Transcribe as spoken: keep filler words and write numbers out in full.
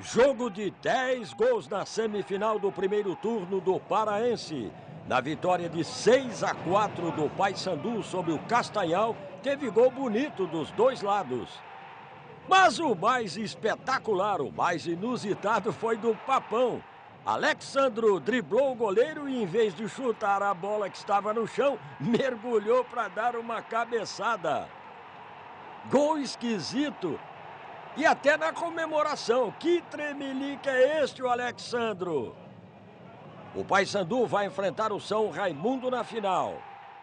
Jogo de dez gols na semifinal do primeiro turno do Paraense. Na vitória de seis a quatro do Paysandu sobre o Castanhal, teve gol bonito dos dois lados. Mas o mais espetacular, o mais inusitado foi do Papão. Alex Sandro driblou o goleiro e, em vez de chutar a bola que estava no chão, mergulhou para dar uma cabeçada. Gol esquisito. E até na comemoração. Que tremelique é este, o Alex Sandro? O Paysandu vai enfrentar o São Raimundo na final.